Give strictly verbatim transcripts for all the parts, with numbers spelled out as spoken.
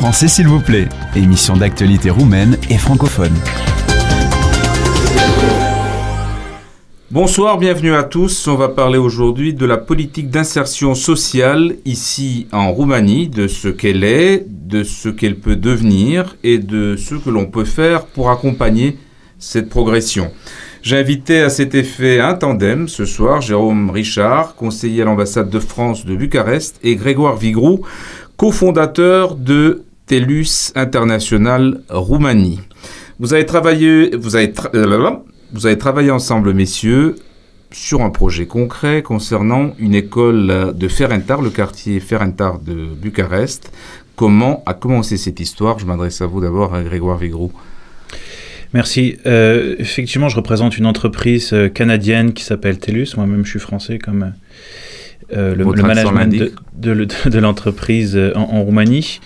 français s'il vous plaît. Émission d'actualité roumaine et francophone. Bonsoir, bienvenue à tous. On va parler aujourd'hui de la politique d'insertion sociale ici en Roumanie, de ce qu'elle est, de ce qu'elle peut devenir et de ce que l'on peut faire pour accompagner cette progression. J'ai invité à cet effet un tandem ce soir, Jérôme Richard, conseiller à l'ambassade de France de Bucarest, et Grégoire Vigroux, cofondateur de Telus International Roumanie. Vous avez travaillé... Vous avez tra Vous avez travaillé ensemble, messieurs, sur un projet concret concernant une école de Ferentari, le quartier Ferentari de Bucarest. Comment a commencé cette histoire? Je m'adresse à vous d'abord, à Grégoire Vigroux. Merci. Euh, effectivement, je représente une entreprise canadienne qui s'appelle Telus. Moi-même, je suis français, comme euh, le, le management de, de, de, de l'entreprise en, en Roumanie.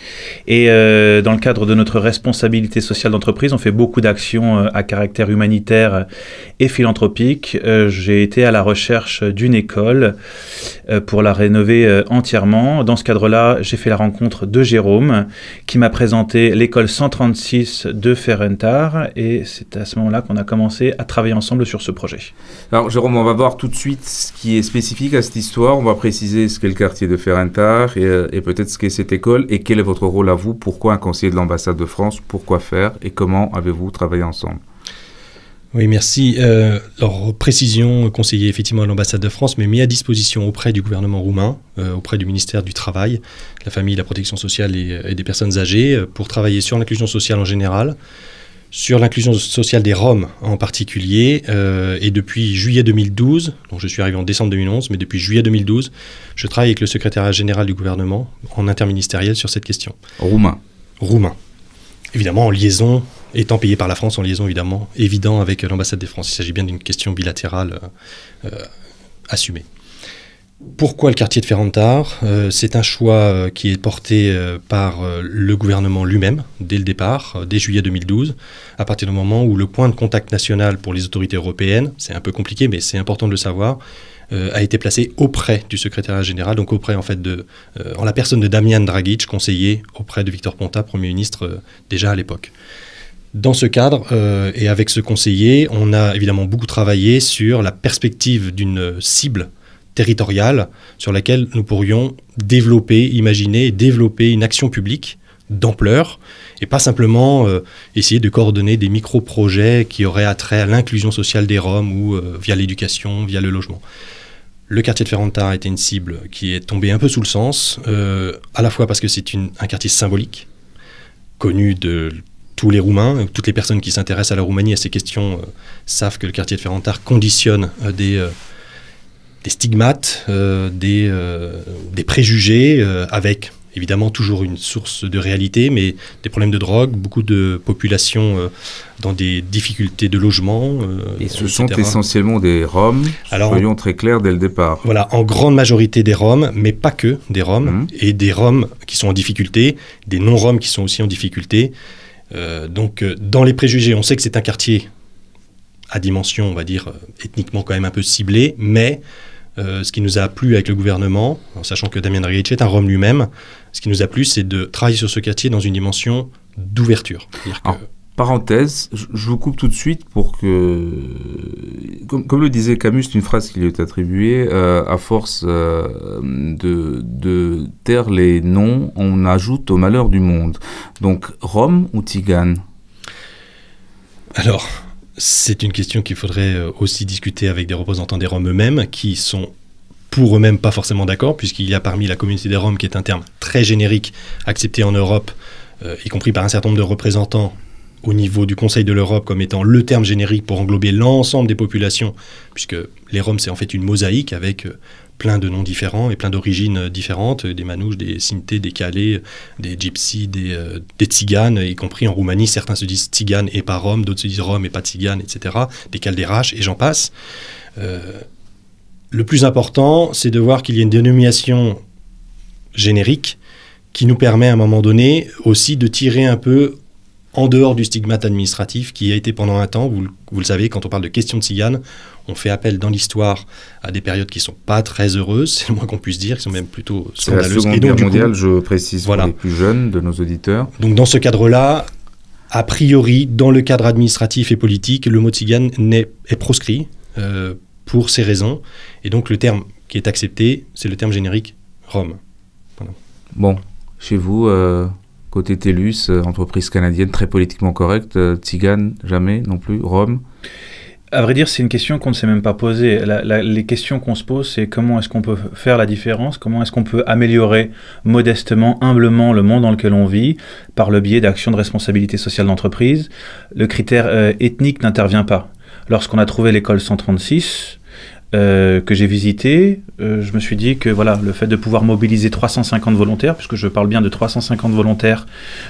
Et euh, dans le cadre de notre responsabilité sociale d'entreprise, on fait beaucoup d'actions euh, à caractère humanitaire et philanthropique. Euh, j'ai été à la recherche d'une école euh, pour la rénover euh, entièrement. Dans ce cadre-là, j'ai fait la rencontre de Jérôme, qui m'a présenté l'école cent trente-six de Ferentari. Et c'est à ce moment-là qu'on a commencé à travailler ensemble sur ce projet. Alors Jérôme, on va voir tout de suite ce qui est spécifique à cette histoire. On va préciser ce qu'est le quartier de Ferentari et, et peut-être ce qu'est cette école, et quel est votre rôle à vous, pourquoi un conseiller de l'ambassade de France, pourquoi faire et comment avez-vous travaillé ensemble? Oui, merci. Euh, alors, précision, conseiller effectivement à l'ambassade de France, mais mis à disposition auprès du gouvernement roumain, euh, auprès du ministère du Travail, de la famille, de la protection sociale et, et des personnes âgées, pour travailler sur l'inclusion sociale en général, sur l'inclusion sociale des Roms en particulier, euh, et depuis juillet deux mille douze, donc je suis arrivé en décembre deux mille onze, mais depuis juillet deux mille douze, je travaille avec le secrétariat général du gouvernement en interministériel sur cette question. Roumain. Roumain. Évidemment en liaison, étant payé par la France, en liaison évidemment, évident avec l'ambassade des France. Il s'agit bien d'une question bilatérale euh, euh, assumée. Pourquoi le quartier de Ferentari? euh, C'est un choix euh, qui est porté euh, par euh, le gouvernement lui-même, dès le départ, euh, dès juillet deux mille douze, à partir du moment où le point de contact national pour les autorités européennes, c'est un peu compliqué mais c'est important de le savoir, euh, a été placé auprès du secrétariat général, donc auprès en fait de, euh, en la personne de Damian Drăghici, conseiller auprès de Victor Ponta, Premier ministre euh, déjà à l'époque. Dans ce cadre, euh, et avec ce conseiller, on a évidemment beaucoup travaillé sur la perspective d'une cible territoriale sur laquelle nous pourrions développer, imaginer, développer une action publique d'ampleur et pas simplement euh, essayer de coordonner des micro-projets qui auraient attrait à l'inclusion sociale des Roms ou euh, via l'éducation, via le logement. Le quartier de Ferentari était une cible qui est tombée un peu sous le sens, euh, à la fois parce que c'est un quartier symbolique, connu de tous les Roumains, toutes les personnes qui s'intéressent à la Roumanie à ces questions euh, savent que le quartier de Ferentari conditionne euh, des... Euh, des stigmates, euh, des, euh, des préjugés, euh, avec évidemment toujours une source de réalité, mais des problèmes de drogue, beaucoup de populations euh, dans des difficultés de logement. Euh, et ce et cetera sont essentiellement des Roms, alors, soyons très clairs dès le départ. Voilà, en grande majorité des Roms, mais pas que des Roms, mmh. et des Roms qui sont en difficulté, des non-Roms qui sont aussi en difficulté. Euh, donc dans les préjugés, on sait que c'est un quartier à dimension, on va dire, ethniquement quand même un peu ciblé, mais... Euh, ce qui nous a plu avec le gouvernement, en sachant que Damian Drăghici est un Rome lui-même, ce qui nous a plu, c'est de travailler sur ce quartier dans une dimension d'ouverture. Que... Parenthèse, je vous coupe tout de suite pour que... Comme, comme le disait Camus, c'est une phrase qui lui est attribuée, euh, à force euh, de, de taire les noms, on ajoute au malheur du monde. Donc, Rome ou Tzigane? Alors... C'est une question qu'il faudrait aussi discuter avec des représentants des Roms eux-mêmes, qui sont pour eux-mêmes pas forcément d'accord, puisqu'il y a parmi la communauté des Roms, qui est un terme très générique, accepté en Europe, euh, y compris par un certain nombre de représentants au niveau du Conseil de l'Europe, comme étant le terme générique pour englober l'ensemble des populations, puisque les Roms, c'est en fait une mosaïque avec plein de noms différents et plein d'origines différentes, des Manouches, des Sintés, des Calais, des Gypsies, des, euh, des Tziganes, y compris en Roumanie, certains se disent Tziganes et pas Roms, d'autres se disent Roms et pas Tziganes, et cetera, des Calderaches, et j'en passe. Euh, le plus important, c'est de voir qu'il y a une dénomination générique qui nous permet à un moment donné aussi de tirer un peu en dehors du stigmate administratif qui a été pendant un temps, vous, vous le savez, quand on parle de questions de tziganes, on fait appel dans l'histoire à des périodes qui ne sont pas très heureuses, c'est le moins qu'on puisse dire, qui sont même plutôt scandaleuses. C'est la Seconde Guerre mondiale, je précise, voilà, pour les plus jeunes de nos auditeurs. Donc dans ce cadre-là, a priori, dans le cadre administratif et politique, le mot tzigane est, est proscrit euh, pour ces raisons. Et donc le terme qui est accepté, c'est le terme générique Rome. Voilà. Bon, chez vous... Euh... Côté Telus, entreprise canadienne très politiquement correcte, tzigane, jamais non plus, Rome. À vrai dire, c'est une question qu'on ne s'est même pas posée. La, la, les questions qu'on se pose, c'est comment est-ce qu'on peut faire la différence, comment est-ce qu'on peut améliorer modestement, humblement le monde dans lequel on vit, par le biais d'actions de responsabilité sociale d'entreprise. Le critère euh, ethnique n'intervient pas. Lorsqu'on a trouvé l'école cent trente-six... Euh, que j'ai visité, euh, je me suis dit que voilà, le fait de pouvoir mobiliser trois cent cinquante volontaires, puisque je parle bien de trois cent cinquante volontaires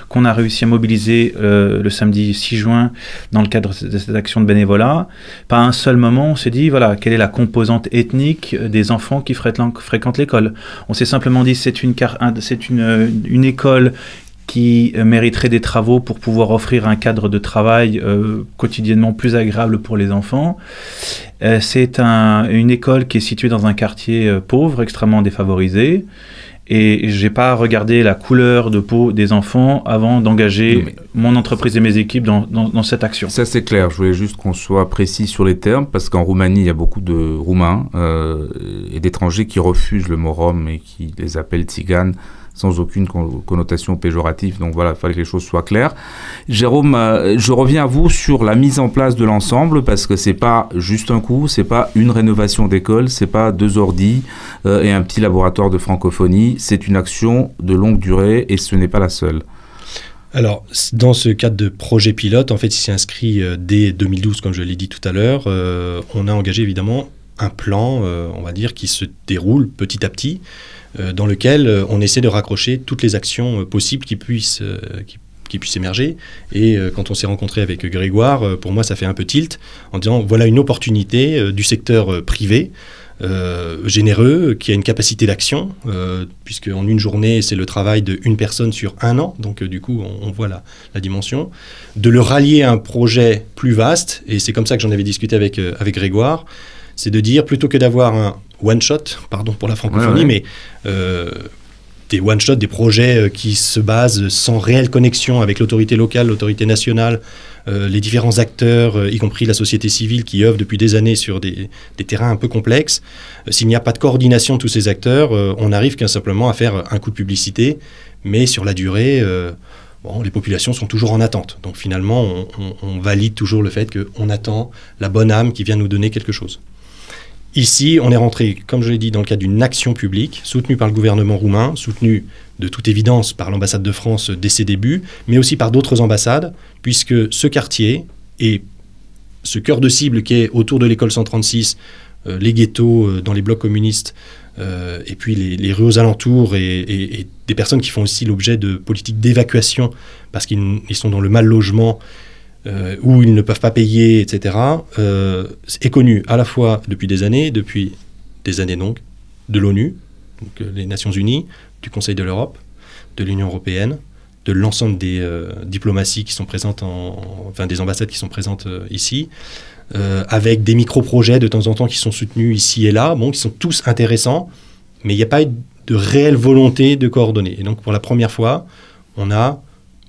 qu'on a réussi à mobiliser euh, le samedi six juin dans le cadre de cette action de bénévolat, pas un seul moment on s'est dit voilà, quelle est la composante ethnique des enfants qui fréquentent l'école. On s'est simplement dit c'est une, c'est une, une école qui mériterait des travaux pour pouvoir offrir un cadre de travail euh, quotidiennement plus agréable pour les enfants. Euh, c'est un, une école qui est située dans un quartier euh, pauvre, extrêmement défavorisé. Et je n'ai pas regardé la couleur de peau des enfants avant d'engager mon entreprise et mes équipes dans, dans, dans cette action. Ça, c'est clair. Je voulais juste qu'on soit précis sur les termes, parce qu'en Roumanie, il y a beaucoup de Roumains euh, et d'étrangers qui refusent le mot Rome et qui les appellent tziganes, sans aucune connotation péjorative. Donc voilà, il fallait que les choses soient claires. Jérôme, euh, je reviens à vous sur la mise en place de l'ensemble, parce que c'est pas juste un coup, c'est pas une rénovation d'école, c'est pas deux ordi euh, et un petit laboratoire de francophonie. C'est une action de longue durée et ce n'est pas la seule. Alors, dans ce cadre de projet pilote, en fait, il s'est inscrit euh, dès deux mille douze, comme je l'ai dit tout à l'heure. Euh, on a engagé évidemment un plan, euh, on va dire, qui se déroule petit à petit, euh, dans lequel euh, on essaie de raccrocher toutes les actions euh, possibles qui puissent, euh, qui, qui puissent émerger. Et euh, quand on s'est rencontré avec Grégoire, euh, pour moi, ça fait un peu tilt, en disant, voilà une opportunité euh, du secteur euh, privé, Euh, généreux, qui a une capacité d'action, euh, puisque en une journée, c'est le travail d'une personne sur un an, donc euh, du coup, on, on voit la, la dimension, de le rallier à un projet plus vaste, et c'est comme ça que j'en avais discuté avec, euh, avec Grégoire, c'est de dire, plutôt que d'avoir un one-shot, pardon pour la francophonie, ouais, ouais. mais euh, des one-shot, des projets euh, qui se basent sans réelle connexion avec l'autorité locale, l'autorité nationale, Euh, les différents acteurs, euh, y compris la société civile qui œuvre depuis des années sur des, des terrains un peu complexes. Euh, s'il n'y a pas de coordination de tous ces acteurs, euh, on arrive qu'un simplement à faire un coup de publicité, mais sur la durée, euh, bon, les populations sont toujours en attente. Donc finalement, on, on, on valide toujours le fait qu'on attend la bonne âme qui vient nous donner quelque chose. Ici, on est rentré, comme je l'ai dit, dans le cadre d'une action publique, soutenue par le gouvernement roumain, soutenue de toute évidence par l'ambassade de France dès ses débuts, mais aussi par d'autres ambassades, puisque ce quartier et ce cœur de cible qui est autour de l'école cent trente-six, euh, les ghettos euh, dans les blocs communistes, euh, et puis les, les rues aux alentours, et, et, et des personnes qui font aussi l'objet de politiques d'évacuation, parce qu'ils sont dans le mal-logement, Euh, où ils ne peuvent pas payer, et cetera, euh, est connu à la fois depuis des années, depuis des années donc, de l'ONU, donc euh, les Nations Unies, du Conseil de l'Europe, de l'Union Européenne, de l'ensemble des euh, diplomaties qui sont présentes, en, en, enfin des ambassades qui sont présentes euh, ici, euh, avec des micro-projets de temps en temps qui sont soutenus ici et là, bon, qui sont tous intéressants, mais il n'y a pas de réelle volonté de coordonner. Et donc pour la première fois, on a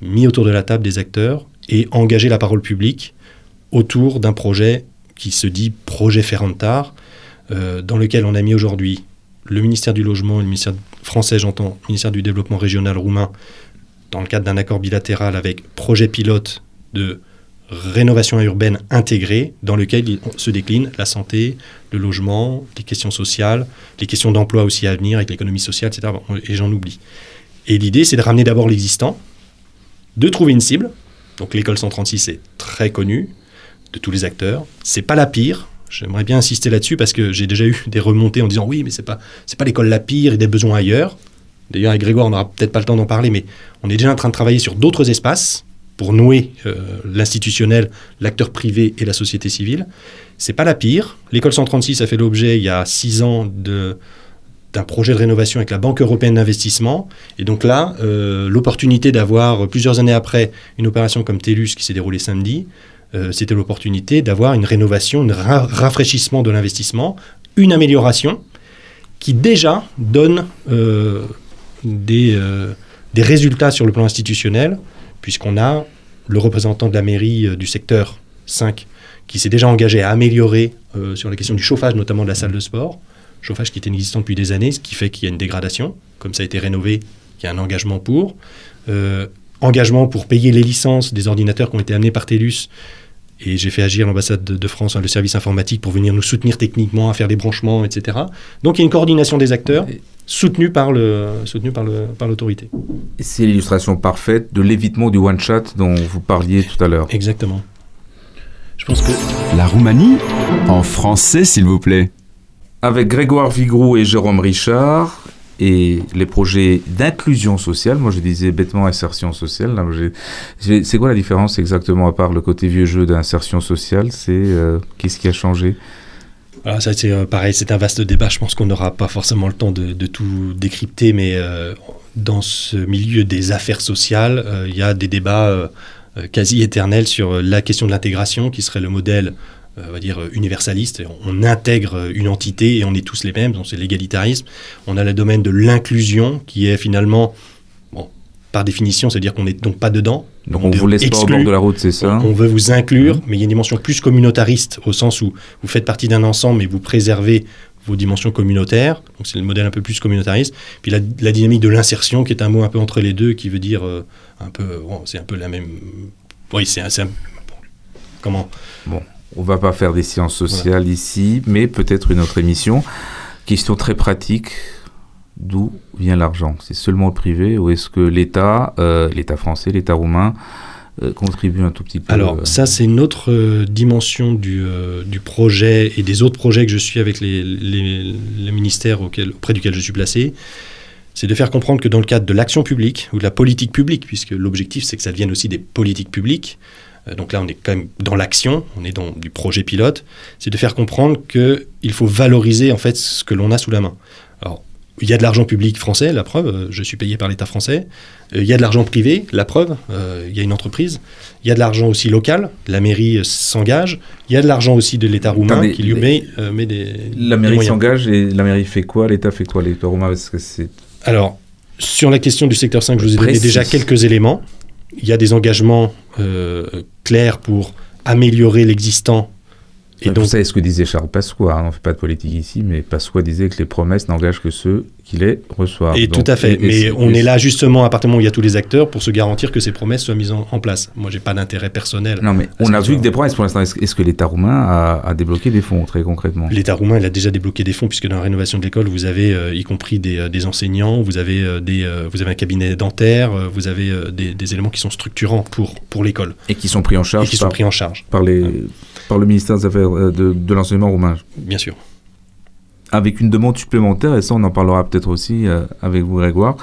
mis autour de la table des acteurs et engager la parole publique autour d'un projet qui se dit projet Ferentari, euh, dans lequel on a mis aujourd'hui le ministère du Logement, le ministère français, j'entends, le ministère du Développement Régional roumain, dans le cadre d'un accord bilatéral avec projet pilote de rénovation urbaine intégrée, dans lequel se décline la santé, le logement, les questions sociales, les questions d'emploi aussi à venir avec l'économie sociale, et cetera. Bon, et j'en oublie. Et l'idée, c'est de ramener d'abord l'existant, de trouver une cible. Donc l'école cent trente-six est très connue de tous les acteurs. C'est pas la pire. J'aimerais bien insister là-dessus parce que j'ai déjà eu des remontées en disant oui, mais c'est pas c'est pas l'école la pire et des besoins ailleurs. D'ailleurs, avec Grégoire, on n'aura peut-être pas le temps d'en parler, mais on est déjà en train de travailler sur d'autres espaces pour nouer euh, l'institutionnel, l'acteur privé et la société civile. C'est pas la pire. L'école cent trente-six a fait l'objet il y a six ans de d'un projet de rénovation avec la Banque européenne d'investissement. Et donc là, euh, l'opportunité d'avoir, plusieurs années après, une opération comme Telus qui s'est déroulée samedi, euh, c'était l'opportunité d'avoir une rénovation, un ra rafraîchissement de l'investissement, une amélioration qui déjà donne euh, des, euh, des résultats sur le plan institutionnel, puisqu'on a le représentant de la mairie euh, du secteur cinq qui s'est déjà engagé à améliorer euh, sur la question du chauffage, notamment de la salle de sport, chauffage qui était inexistant depuis des années, ce qui fait qu'il y a une dégradation. Comme ça a été rénové, il y a un engagement pour. Euh, engagement pour payer les licences des ordinateurs qui ont été amenés par Telus. Et j'ai fait agir l'ambassade de, de France, hein, le service informatique, pour venir nous soutenir techniquement, à faire des branchements, et cetera. Donc il y a une coordination des acteurs soutenue par le, soutenue par le, par l'autorité. C'est l'illustration parfaite de l'évitement du one-shot dont vous parliez tout à l'heure. Exactement. Je pense que... La Roumanie, en français s'il vous plaît. Avec Grégoire Vigroux et Jérôme Richard et les projets d'inclusion sociale. Moi, je disais bêtement insertion sociale. C'est quoi la différence exactement, à part le côté vieux jeu d'insertion sociale? C'est euh, qu'est-ce qui a changé? Alors, ça, c'est euh, pareil, c'est un vaste débat. Je pense qu'on n'aura pas forcément le temps de, de tout décrypter, mais euh, dans ce milieu des affaires sociales, euh, il y a des débats euh, quasi éternels sur la question de l'intégration, qui serait le modèle, on va dire, universaliste. On intègre une entité et on est tous les mêmes, donc c'est l'égalitarisme. On a le domaine de l'inclusion qui est finalement, bon, par définition, c'est-à-dire qu'on n'est donc pas dedans. Donc on, on vous laisse pas au bord de la route, c'est ça? On, on veut vous inclure, mmh. mais il y a une dimension plus communautariste, au sens où vous faites partie d'un ensemble et vous préservez vos dimensions communautaires. Donc c'est le modèle un peu plus communautariste. Puis la, la dynamique de l'insertion, qui est un mot un peu entre les deux, qui veut dire euh, un peu... Bon, c'est un peu la même... Oui, c'est un... un... Bon. Comment Bon... On ne va pas faire des séances sociales voilà. ici, mais peut-être une autre émission. Question très pratique, d'où vient l'argent? C'est seulement privé ou est-ce que l'État, euh, l'État français, l'État roumain, euh, contribue un tout petit peu? Alors euh... ça, c'est une autre euh, dimension du, euh, du projet et des autres projets que je suis avec les, les, les ministères auquel, auprès duquel je suis placé. C'est de faire comprendre que dans le cadre de l'action publique ou de la politique publique, puisque l'objectif, c'est que ça devienne aussi des politiques publiques, donc là, on est quand même dans l'action, on est dans du projet pilote, c'est de faire comprendre qu'il faut valoriser en fait ce que l'on a sous la main. Alors, il y a de l'argent public français, la preuve, je suis payé par l'État français. Il y a de l'argent privé, la preuve, euh, il y a une entreprise. Il y a de l'argent aussi local, la mairie s'engage. Il y a de l'argent aussi de l'État roumain Attends, qui lui les, met, euh, met des La mairie s'engage et la mairie fait quoi? L'État fait quoi? L'État roumain, parce que c'est... Alors, sur la question du secteur cinq, je vous ai donné déjà quelques éléments. Il y a des engagements euh, clairs pour améliorer l'existant. Et donc, ça, c'est ce que disait Charles Pasqua. Hein, on ne fait pas de politique ici, mais Pasqua disait que les promesses n'engagent que ceux qui les reçoivent. Et donc, tout à fait. Et, mais et on est là justement à partir du moment où il y a tous les acteurs pour se garantir que ces promesses soient mises en, en place. Moi, j'ai pas d'intérêt personnel. Non, mais on a vu que des promesses pour l'instant. Est-ce est que l'État roumain a, a débloqué des fonds très concrètement? L'État roumain, il a déjà débloqué des fonds puisque dans la rénovation de l'école, vous avez euh, y compris des, euh, des enseignants, vous avez euh, des, euh, vous avez un cabinet dentaire, euh, vous avez euh, des, des éléments qui sont structurants pour pour l'école et qui sont pris en charge. Et qui par, sont pris en charge par les euh, par le ministère des Affaires euh, de, de l'enseignement roumain. Bien sûr. Avec une demande supplémentaire, et ça on en parlera peut-être aussi euh, avec vous Grégoire.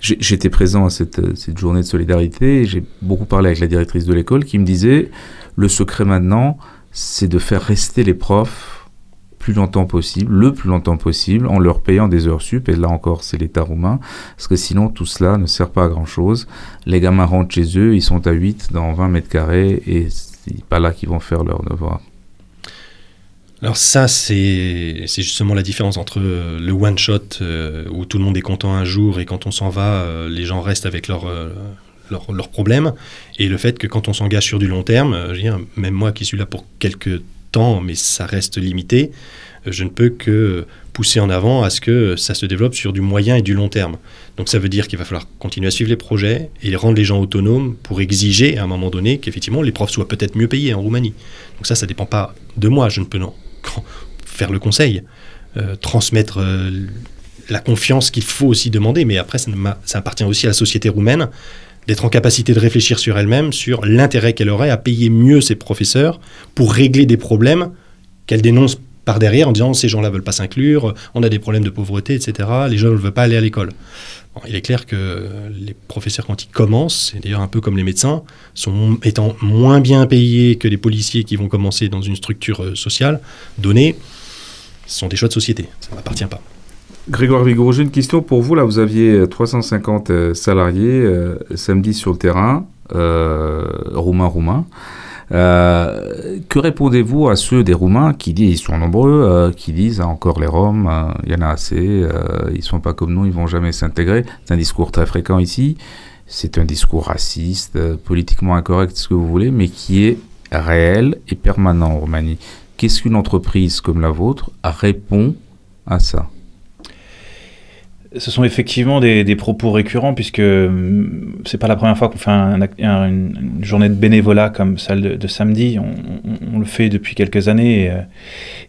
J'étais présent à cette, cette journée de solidarité, j'ai beaucoup parlé avec la directrice de l'école qui me disait le secret maintenant c'est de faire rester les profs plus longtemps possible, le plus longtemps possible, en leur payant des heures sup, et là encore c'est l'État roumain, parce que sinon tout cela ne sert pas à grand chose. Les gamins rentrent chez eux, ils sont à huit dans vingt mètres carrés et c'est pas là qu'ils vont faire leur devoir. Alors ça, c'est justement la différence entre euh, le one-shot euh, où tout le monde est content un jour et quand on s'en va, euh, les gens restent avec leurs euh, leur, leur problèmes, et le fait que quand on s'engage sur du long terme, euh, je veux dire, même moi qui suis là pour quelques temps, mais ça reste limité, euh, je ne peux que pousser en avant à ce que ça se développe sur du moyen et du long terme. Donc ça veut dire qu'il va falloir continuer à suivre les projets et rendre les gens autonomes pour exiger à un moment donné qu'effectivement les profs soient peut-être mieux payés en Roumanie. Donc ça, ça ne dépend pas de moi, je ne peux non. faire le conseil, euh, transmettre euh, la confiance qu'il faut aussi demander, mais après ça, ça appartient aussi à la société roumaine d'être en capacité de réfléchir sur elle-même, sur l'intérêt qu'elle aurait à payer mieux ses professeurs pour régler des problèmes qu'elle dénonce par derrière en disant ces gens-là veulent pas s'inclure, on a des problèmes de pauvreté, et cetera. Les jeunes ne veulent pas aller à l'école. Bon, il est clair que les professeurs, quand ils commencent, et d'ailleurs un peu comme les médecins, sont étant moins bien payés que les policiers qui vont commencer dans une structure sociale donnée, ce sont des choix de société. Ça ne m'appartient pas. Grégoire Vigroux, j'ai une question pour vous. Là, vous aviez trois cent cinquante salariés euh, samedi sur le terrain, euh, roumains-roumains. Euh, que répondez-vous à ceux des Roumains qui disent, ils sont nombreux, euh, qui disent ah, encore les Roms, il euh, y en a assez, euh, ils ne sont pas comme nous, ils ne vont jamais s'intégrer. C'est un discours très fréquent ici. C'est un discours raciste, euh, politiquement incorrect, ce que vous voulez, mais qui est réel et permanent en Roumanie. Qu'est-ce qu'une entreprise comme la vôtre répond à ça? Ce sont effectivement des, des propos récurrents, puisque c'est pas la première fois qu'on fait un, un, une journée de bénévolat comme celle de, de samedi. On, on, on le fait depuis quelques années.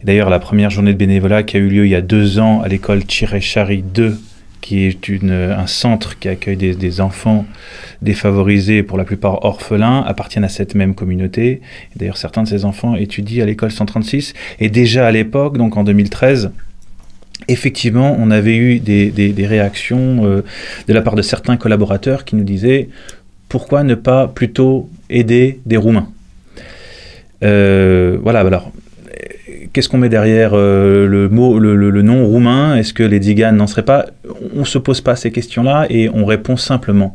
D'ailleurs, la première journée de bénévolat qui a eu lieu il y a deux ans à l'école Chireșari deux, qui est une, un centre qui accueille des, des enfants défavorisés, pour la plupart orphelins, appartiennent à cette même communauté. D'ailleurs, certains de ces enfants étudient à l'école cent trente-six. Et déjà à l'époque, donc en deux mille treize... effectivement, on avait eu des, des, des réactions euh, de la part de certains collaborateurs qui nous disaient « Pourquoi ne pas plutôt aider des Roumains ?» euh, Voilà, alors, qu'est-ce qu'on met derrière euh, le, mot, le, le, le nom roumain? Est-ce que les Tziganes n'en seraient pas? On ne se pose pas ces questions-là et on répond simplement.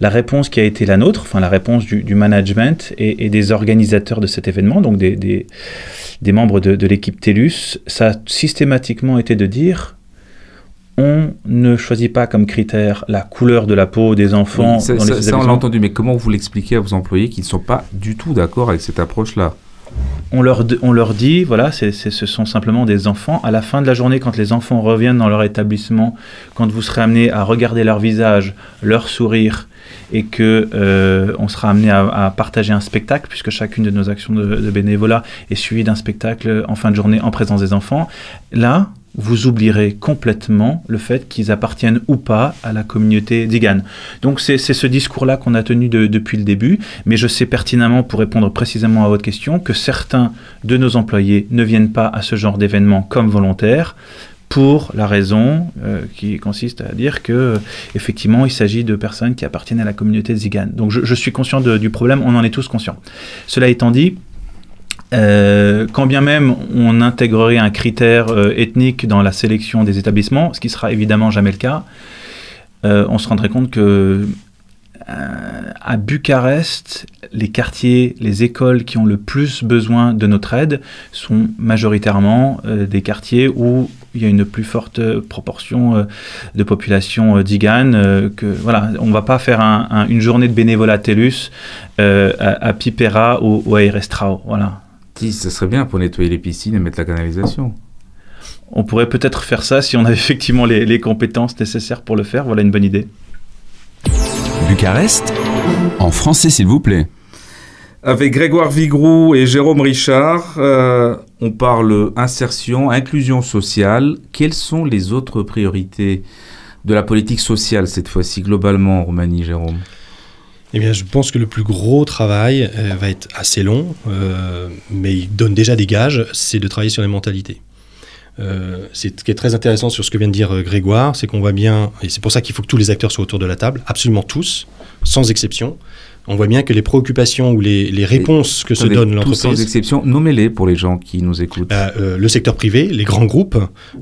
La réponse qui a été la nôtre, enfin la réponse du, du management et, et des organisateurs de cet événement, donc des, des, des membres de, de l'équipe Telus, ça a systématiquement été de dire on ne choisit pas comme critère la couleur de la peau des enfants. Oui, ça, dans ça, les ça on l'a entendu, mais comment vous l'expliquez à vos employés qui ne sont pas du tout d'accord avec cette approche-là? On leur, on leur dit, voilà, c'est, c'est, ce sont simplement des enfants. À la fin de la journée, quand les enfants reviennent dans leur établissement, quand vous serez amené à regarder leur visage, leur sourire, et que euh, on sera amené à, à partager un spectacle, puisque chacune de nos actions de, de bénévolat est suivie d'un spectacle en fin de journée en présence des enfants, là, vous oublierez complètement le fait qu'ils appartiennent ou pas à la communauté Tziganes. Donc c'est ce discours-là qu'on a tenu de, depuis le début, mais je sais pertinemment, pour répondre précisément à votre question, que certains de nos employés ne viennent pas à ce genre d'événement comme volontaires, pour la raison euh, qui consiste à dire que effectivement il s'agit de personnes qui appartiennent à la communauté Tzigane. Donc je, je suis conscient de, du problème, on en est tous conscients. Cela étant dit, Euh, quand bien même on intégrerait un critère euh, ethnique dans la sélection des établissements, ce qui sera évidemment jamais le cas, euh, on se rendrait compte que euh, à Bucarest, les quartiers, les écoles qui ont le plus besoin de notre aide sont majoritairement euh, des quartiers où il y a une plus forte proportion euh, de population euh, Tzigane. Euh, que, voilà, on ne va pas faire un, un, une journée de bénévolat Telus euh, à, à Pipera ou, ou à Erestrao. Voilà. Si, ça serait bien pour nettoyer les piscines et mettre la canalisation. On pourrait peut-être faire ça si on avait effectivement les, les compétences nécessaires pour le faire. Voilà une bonne idée. Bucarest, en français s'il vous plaît. Avec Grégoire Vigroux et Jérôme Richard, euh, on parle insertion, inclusion sociale. Quelles sont les autres priorités de la politique sociale cette fois-ci globalement en Roumanie, Jérôme? Eh bien, je pense que le plus gros travail euh, va être assez long, euh, mais il donne déjà des gages, c'est de travailler sur les mentalités. Euh, ce qui est très intéressant sur ce que vient de dire euh, Grégoire, c'est qu'on voit bien, et c'est pour ça qu'il faut que tous les acteurs soient autour de la table, absolument tous, sans exception. On voit bien que les préoccupations ou les, les réponses et que se donne l'entreprise... Sans exception, nommez-les pour les gens qui nous écoutent. Bah, euh, le secteur privé, les grands groupes,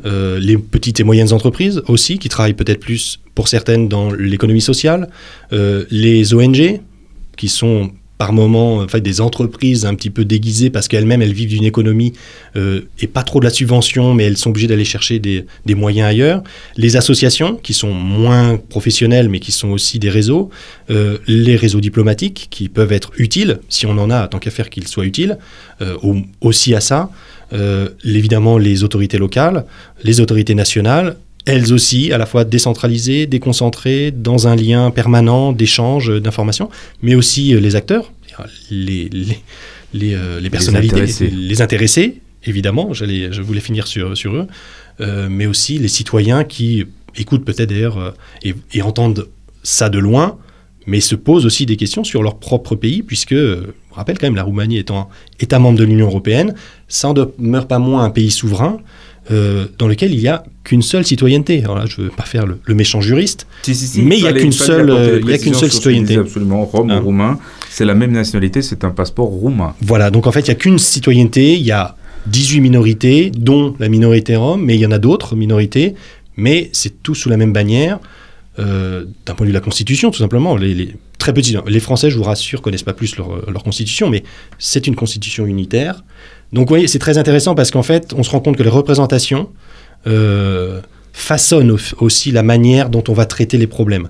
euh, les petites et moyennes entreprises aussi, qui travaillent peut-être plus, pour certaines, dans l'économie sociale, euh, les O N G, qui sont par moments en fait, des entreprises un petit peu déguisées parce qu'elles-mêmes, elles vivent d'une économie euh, et pas trop de la subvention, mais elles sont obligées d'aller chercher des, des moyens ailleurs. Les associations, qui sont moins professionnelles, mais qui sont aussi des réseaux. Euh, les réseaux diplomatiques, qui peuvent être utiles, si on en a, tant qu'à faire qu'ils soient utiles, euh, au, aussi à ça. Euh, évidemment, les autorités locales, les autorités nationales, elles aussi, à la fois décentralisées, déconcentrées, dans un lien permanent d'échange d'informations, mais aussi les acteurs, les, les, les, euh, les personnalités, les intéressés, les intéressés évidemment, j'allais, je voulais finir sur, sur eux, euh, mais aussi les citoyens qui écoutent peut-être d'ailleurs et, et entendent ça de loin, mais se posent aussi des questions sur leur propre pays, puisque, on rappelle quand même, la Roumanie étant État membre de l'Union européenne, ça en demeure pas moins un pays souverain, Euh, dans lequel il n'y a qu'une seule citoyenneté. Alors là, je ne veux pas faire le, le méchant juriste, si, si, si, mais il n'y a qu'une seule, euh, y a qu'une seule citoyenneté. Absolument, Rome ah. ou Roumain, c'est la même nationalité, c'est un passeport roumain. Voilà, donc en fait, il n'y a qu'une citoyenneté, il y a dix-huit minorités, dont la minorité rome, mais il y en a d'autres minorités, Mais c'est tout sous la même bannière, euh, d'un point de vue de la Constitution, tout simplement. Les, les, très petits, les Français, je vous rassure, ne connaissent pas plus leur, leur Constitution, mais c'est une Constitution unitaire. Donc, vous voyez, c'est très intéressant parce qu'en fait, on se rend compte que les représentations euh, façonnent aussi la manière dont on va traiter les problèmes.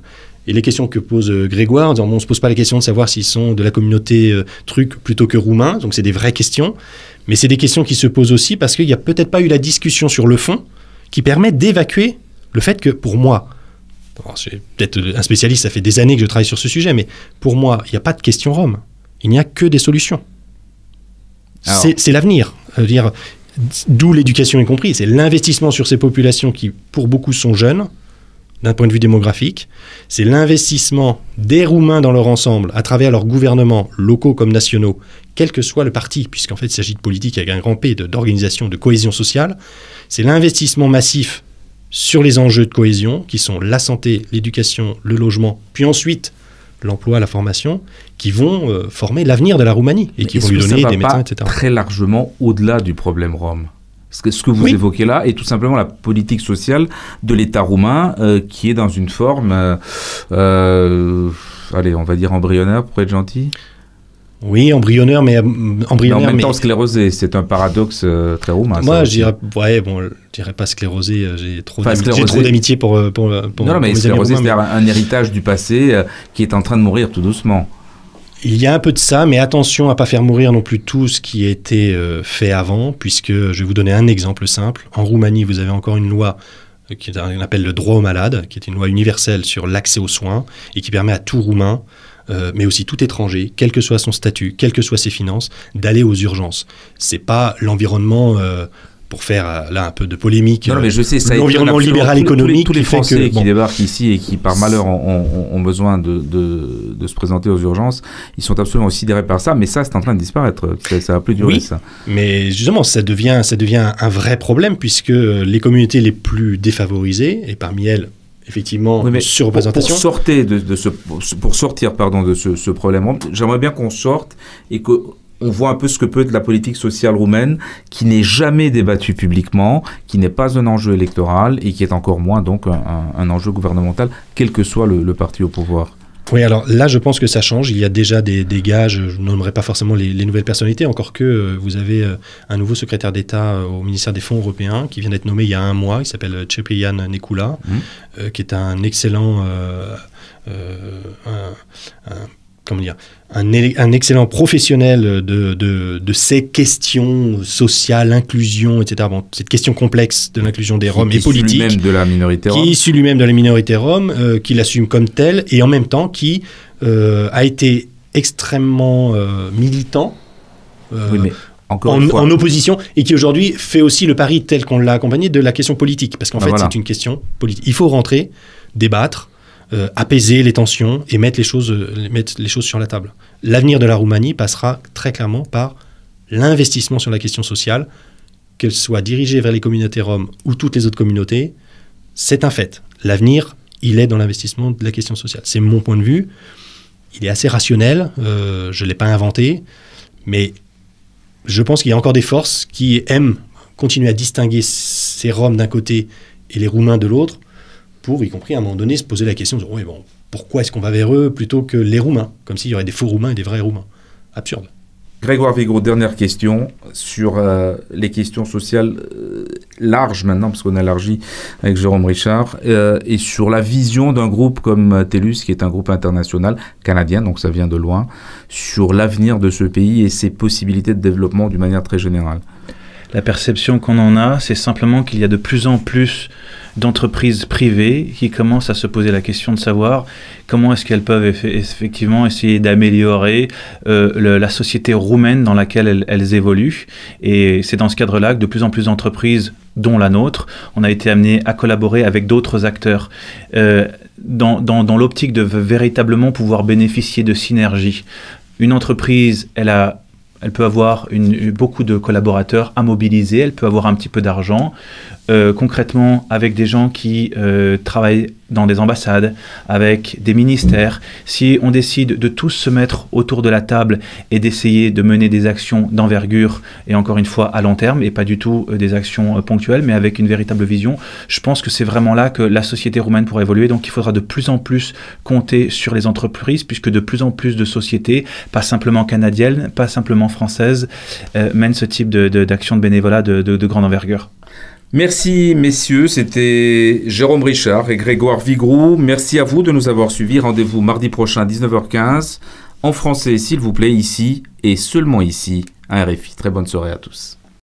Et les questions que pose Grégoire, en disant, bon, on ne se pose pas la question de savoir s'ils sont de la communauté euh, truc plutôt que roumain, donc c'est des vraies questions, mais c'est des questions qui se posent aussi parce qu'il n'y a peut-être pas eu la discussion sur le fond qui permet d'évacuer le fait que, pour moi, c'est peut-être un spécialiste, ça fait des années que je travaille sur ce sujet, mais pour moi, il n'y a pas de question Rome, il n'y a que des solutions. C'est l'avenir, d'où l'éducation y compris, c'est l'investissement sur ces populations qui, pour beaucoup, sont jeunes, d'un point de vue démographique, c'est l'investissement des Roumains dans leur ensemble, à travers leurs gouvernements locaux comme nationaux, quel que soit le parti, puisqu'en fait il s'agit de politique avec un grand P, d'organisation, de, de cohésion sociale, c'est l'investissement massif sur les enjeux de cohésion, qui sont la santé, l'éducation, le logement, puis ensuite l'emploi, la formation, qui vont euh, former l'avenir de la Roumanie, et Mais qui vont lui donner des médecins, et cetera. Très largement au-delà du problème Rome. Ce que vous oui. évoquez là est tout simplement la politique sociale de l'État roumain euh, qui est dans une forme, euh, euh, allez, on va dire embryonnaire pour être gentil. Oui, embryonnaire, mais, embryonnaire, mais en même mais... temps sclérosé. C'est un paradoxe euh, très roumain. Moi, je dirais, ouais, bon, je dirais pas sclérosé. J'ai trop enfin, d'amitié pour, pour, pour. Non, non mais pour sclérosé, c'est mais... un héritage du passé euh, qui est en train de mourir tout doucement. Il y a un peu de ça, mais attention à ne pas faire mourir non plus tout ce qui a été euh, fait avant, puisque je vais vous donner un exemple simple. En Roumanie, vous avez encore une loi qu'on appelle le droit aux malades, qui est une loi universelle sur l'accès aux soins et qui permet à tout Roumain, euh, mais aussi tout étranger, quel que soit son statut, quelles que soient ses finances, d'aller aux urgences. C'est pas l'environnement... Euh, pour faire là un peu de polémique, non, mais je sais, ça l'environnement libéral économique, tous les, tous les Français que, bon. qui débarquent ici et qui par malheur ont, ont, ont besoin de, de, de se présenter aux urgences, ils sont absolument sidérés par ça, mais ça c'est en train de disparaître, ça va plus durer oui, ça. Mais justement ça devient, ça devient un vrai problème puisque les communautés les plus défavorisées, et parmi elles effectivement oui, surreprésentation. Pour, pour sortir de, de, ce, pour sortir, pardon, de ce, ce problème, j'aimerais bien qu'on sorte et que... on voit un peu ce que peut être la politique sociale roumaine qui n'est jamais débattue publiquement, qui n'est pas un enjeu électoral et qui est encore moins donc un, un enjeu gouvernemental, quel que soit le, le parti au pouvoir. Oui, alors là, je pense que ça change. Il y a déjà des, des gages, je ne nommerai pas forcément les, les nouvelles personnalités, encore que euh, vous avez euh, un nouveau secrétaire d'État euh, au ministère des Fonds européens qui vient d'être nommé il y a un mois, il s'appelle Cheplian Nicolae, mmh. euh, qui est un excellent... Euh, euh, un, un, comment dire, un, un excellent professionnel de, de, de ces questions sociales, inclusion, et cetera. Bon, cette question complexe de l'inclusion des Roms et politique. Qui est issu lui-même de la minorité Rome. Qui est issu lui-même de la minorité Rome, euh, qui l'assume comme tel, et en même temps qui euh, a été extrêmement euh, militant. Euh, oui, mais... Encore en, une fois. en opposition, et qui aujourd'hui fait aussi le pari tel qu'on l'a accompagné de la question politique. Parce qu'en ah, fait, voilà. c'est une question politique. Il faut rentrer, débattre, Euh, apaiser les tensions et mettre les choses, euh, mettre les choses sur la table. L'avenir de la Roumanie passera très clairement par l'investissement sur la question sociale, qu'elle soit dirigée vers les communautés roms ou toutes les autres communautés, c'est un fait. L'avenir, il est dans l'investissement de la question sociale. C'est mon point de vue. Il est assez rationnel, euh, je ne l'ai pas inventé, mais je pense qu'il y a encore des forces qui aiment continuer à distinguer ces Roms d'un côté et les Roumains de l'autre, pour, y compris à un moment donné, se poser la question de oui, bon, pourquoi est-ce qu'on va vers eux plutôt que les Roumains, comme s'il y aurait des faux Roumains et des vrais Roumains. Absurde. Grégoire Vigroux, dernière question sur euh, les questions sociales euh, larges maintenant, parce qu'on a élargi avec Jérôme Richard, euh, et sur la vision d'un groupe comme euh, Telus, qui est un groupe international canadien, donc ça vient de loin, sur l'avenir de ce pays et ses possibilités de développement d'une manière très générale. La perception qu'on en a, c'est simplement qu'il y a de plus en plus d'entreprises privées qui commencent à se poser la question de savoir comment est-ce qu'elles peuvent eff effectivement essayer d'améliorer euh, le, la société roumaine dans laquelle elles, elles évoluent. Et c'est dans ce cadre-là que de plus en plus d'entreprises, dont la nôtre, on a été amené à collaborer avec d'autres acteurs euh, dans, dans, dans l'optique de véritablement pouvoir bénéficier de synergies. Une entreprise, elle a... Elle peut avoir une, beaucoup de collaborateurs à mobiliser, elle peut avoir un petit peu d'argent. Euh, concrètement, avec des gens qui euh, travaillent dans des ambassades, avec des ministères, si on décide de tous se mettre autour de la table et d'essayer de mener des actions d'envergure, et encore une fois à long terme, et pas du tout des actions ponctuelles, mais avec une véritable vision, je pense que c'est vraiment là que la société roumaine pourra évoluer. Donc il faudra de plus en plus compter sur les entreprises, puisque de plus en plus de sociétés, pas simplement canadiennes, pas simplement françaises, euh, mènent ce type de, de, d'action de bénévolat de, de, de grande envergure. Merci messieurs, c'était Jérôme Richard et Grégoire Vigroux. Merci à vous de nous avoir suivis. Rendez-vous mardi prochain à dix-neuf heures quinze en français s'il vous plaît, ici et seulement ici à R F I. Très bonne soirée à tous.